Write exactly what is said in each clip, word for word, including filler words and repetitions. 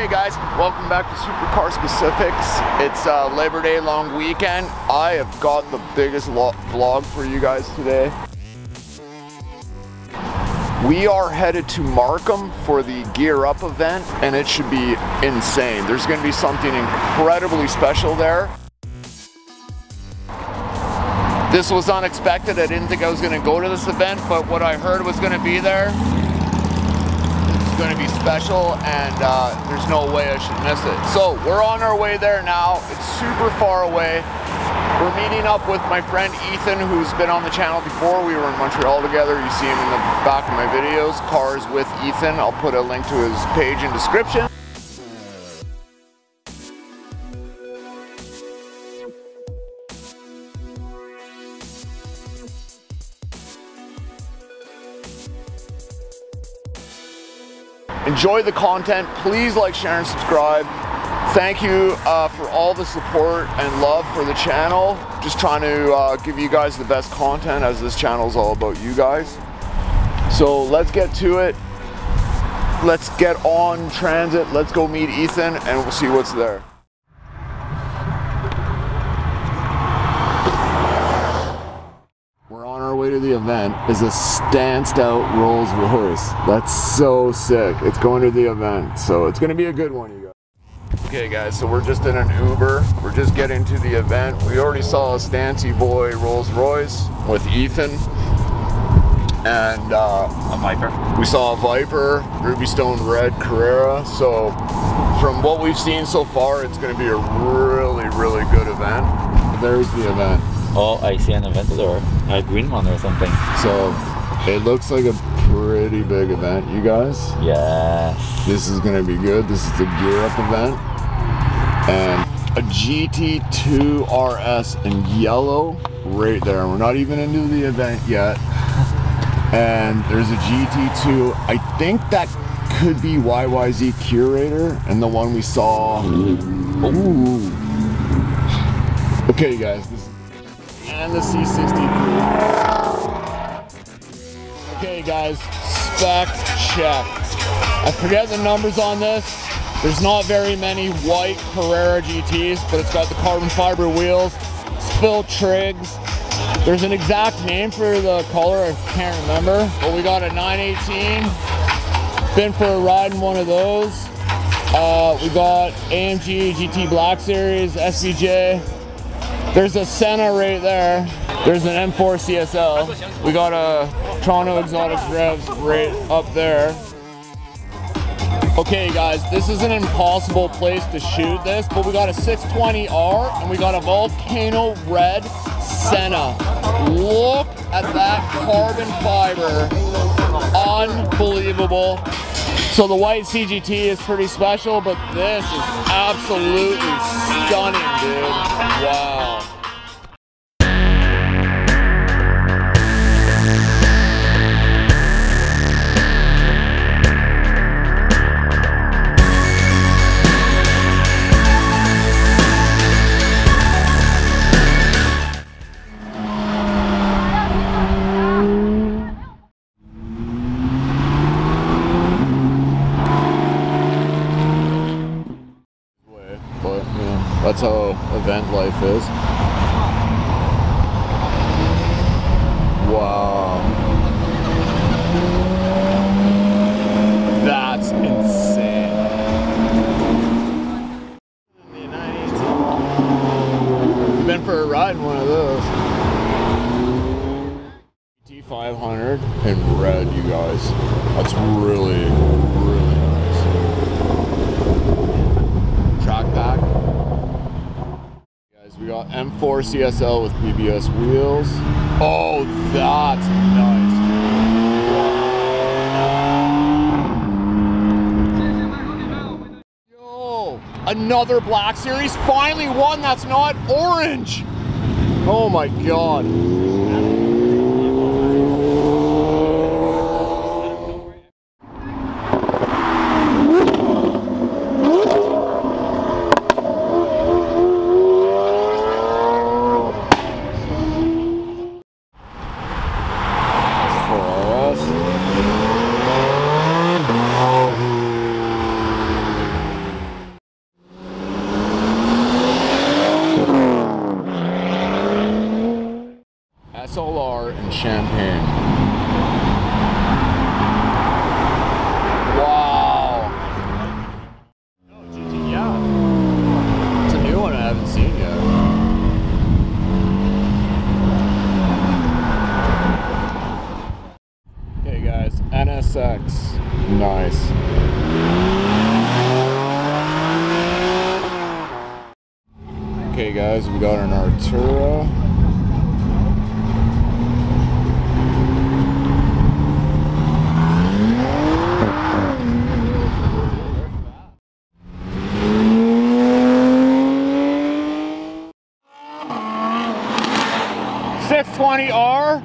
Okay guys, welcome back to Supercar Specifics. It's uh, Labor Day long weekend. I have got the biggest vlog for you guys today. We are headed to Markham for the Gear Up event and it should be insane. There's gonna be something incredibly special there. This was unexpected. I didn't think I was gonna go to this event, but what I heard was gonna be there. Going to be special and uh, there's no way I should miss it. So we're on our way there now. It's super far away. We're meeting up with my friend Ethan, who's been on the channel before. We were in Montreal together. You see him in the back of my videos, Cars with Ethan. I'll put a link to his page in description. Enjoy the content. Please like, share, and subscribe. Thank you uh, for all the support and love for the channel. Just trying to uh, give you guys the best content, as this channel is all about you guys. So let's get to it. Let's get on transit. Let's go meet Ethan and we'll see what's there. To the event is a stanced out Rolls Royce. That's so sick. It's going to the event, so it's going to be a good one, you guys. Okay guys, so we're just in an Uber. We're just getting to the event. We already saw a Stancy boy Rolls Royce with Ethan, and uh, a Viper. We saw a Viper, Ruby Stone Red Carrera. So from what we've seen so far, it's going to be a really, really good event. There's the event. Oh, I see an Aventador, a green one or something. So, it looks like a pretty big event, you guys. Yeah. This is gonna be good. This is the Gear Up event. And a G T two R S in yellow right there. We're not even into the event yet. And there's a G T two, I think that could be Y Y Z Curator, and the one we saw. Ooh. Okay, you guys. This and the C sixty-three. Okay guys, spec check. I forget the numbers on this. There's not very many white Carrera G Ts, but it's got the carbon fiber wheels, spill trigs. There's an exact name for the color, I can't remember, but we got a nine eighteen. Been for a ride in one of those. Uh, we got A M G G T Black Series, S V J. There's a Senna right there. There's an M four C S L. We got a Toronto Exotic Revs right up there. Okay guys, this is an impossible place to shoot this, but we got a six twenty R and we got a volcano red Senna. Look at that carbon fiber. Unbelievable. So the white C G T is pretty special, but this is absolutely stunning, dude. Wow. That's how event life is. Wow. That's insane. Been for a ride in one of those. G T five hundred in red, you guys. That's really, really nice. Track back. We got M four C S L with B B S wheels. Oh, that's nice. Yo, another Black Series. Finally one that's not orange. Oh my God. guys. We got an Artura. six twenty R.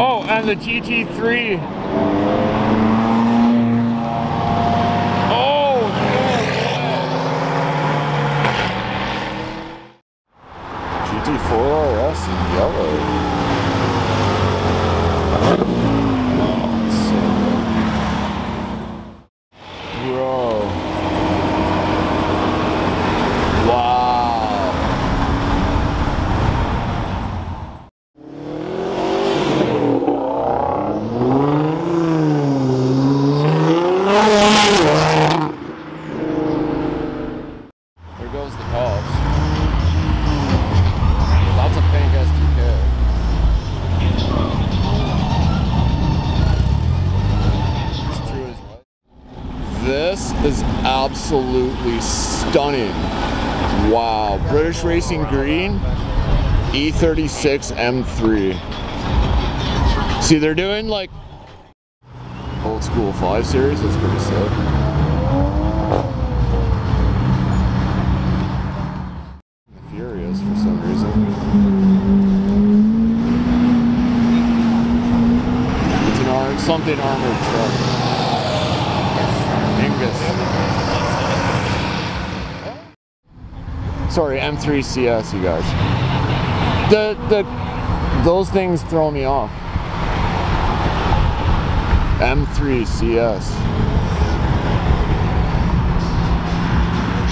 Oh, and the G T three. four R S in yellow. Bro. Wow. There goes the cops. This is absolutely stunning. Wow. British Racing Green E thirty-six M three. See, they're doing like old school five series. That's pretty sick. The Furious for some reason. It's an R something armored truck. Sorry, M three C S, you guys. The the those things throw me off. M three C S.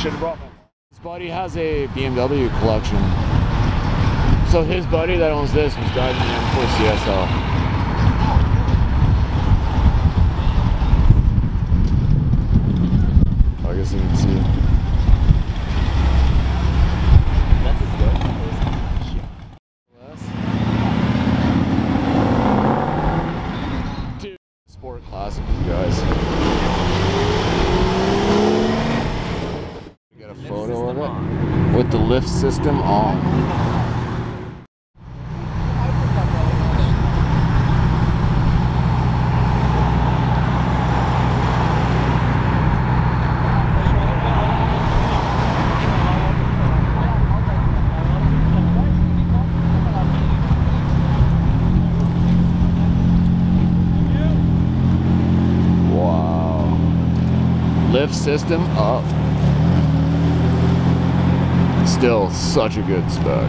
Should have brought my. His buddy has a B M W collection. So his buddy that owns this was driving the M four C S L. I guess you can see it. That's as good as yeah. Dude. Sport classic, you guys. You got a photo of it on. With the lift system on. Lift system up. Still such a good spec. Uh,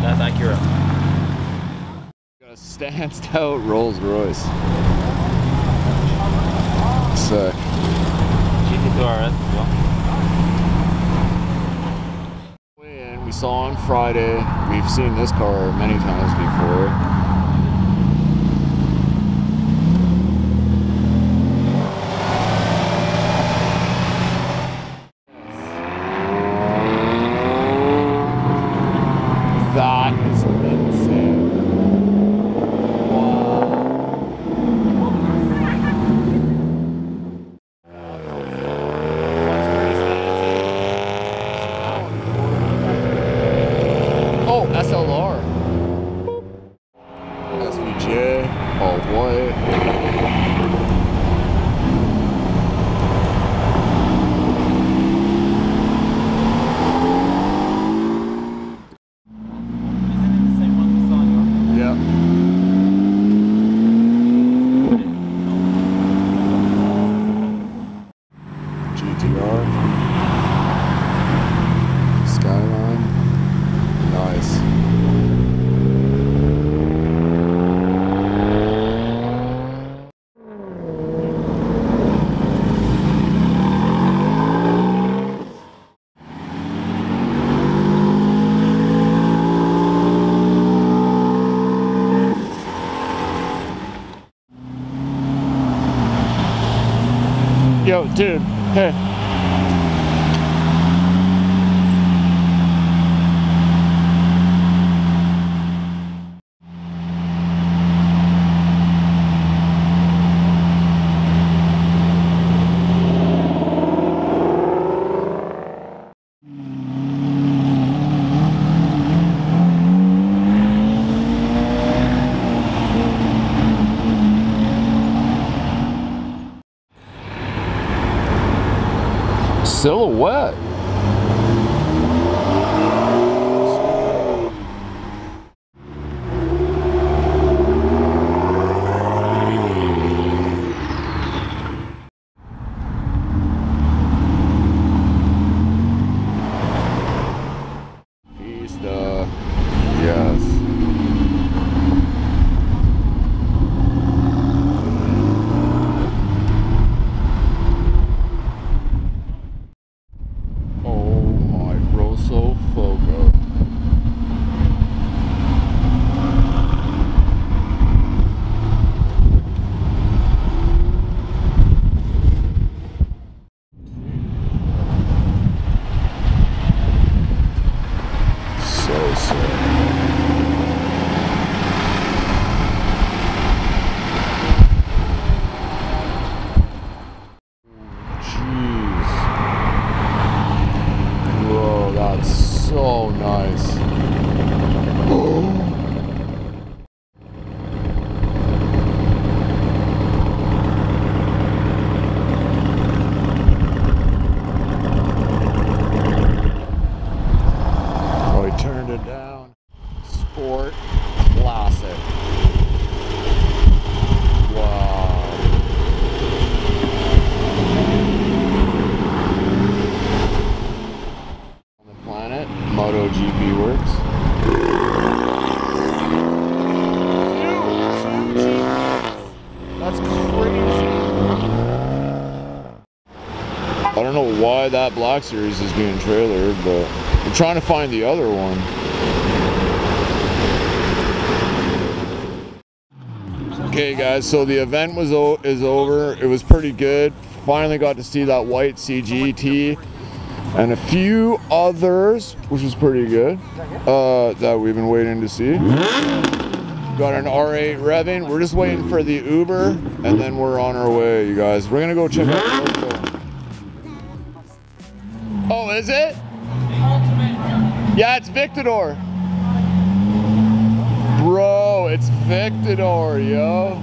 that's accurate. Got a stanced out Rolls Royce. Sick. G T two R S as well. And we saw on Friday. We've seen this car many times before. Yo, dude, hey. silhouette. Why that Black Series is being trailered, but I'm trying to find the other one. Okay guys, so the event was o is over. It was pretty good. Finally got to see that white C G T and a few others, which was pretty good, uh, that we've been waiting to see. Got an R eight revving. We're just waiting for the Uber and then we're on our way, you guys. We're gonna go check out the local. Oh, is it? Ultimate. Yeah, it's Victador. Bro, it's Victador, yo.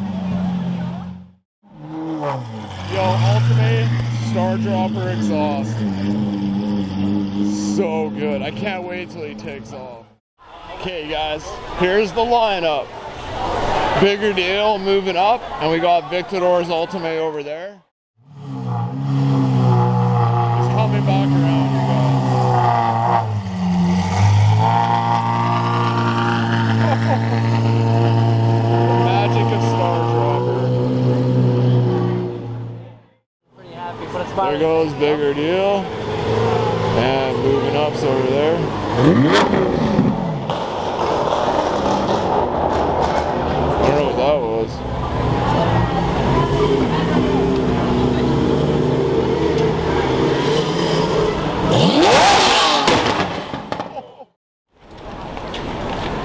Yo, Ultimate Star Dropper exhaust. So good. I can't wait till he takes off. Okay, guys, here's the lineup. Bigger deal, moving up, and we got Victador's Ultimate over there. Coming back around, you guys. The magic of Star Dropper. Pretty happy, but it's there goes Bigger Deal. And moving up's over there. I don't know what that was.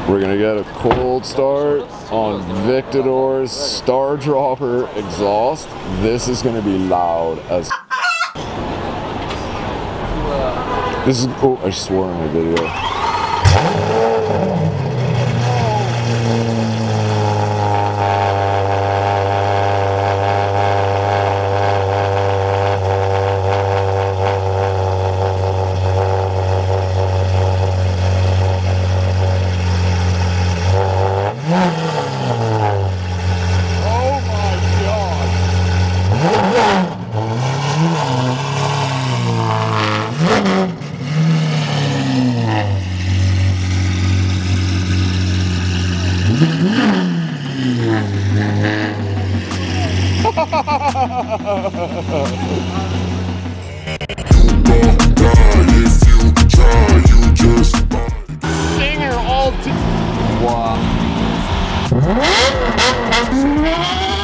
We're gonna get a cold start on Victador's Star Dropper exhaust. This is gonna be loud as. This is. Oh, I swore in my video. Singer all. Wow.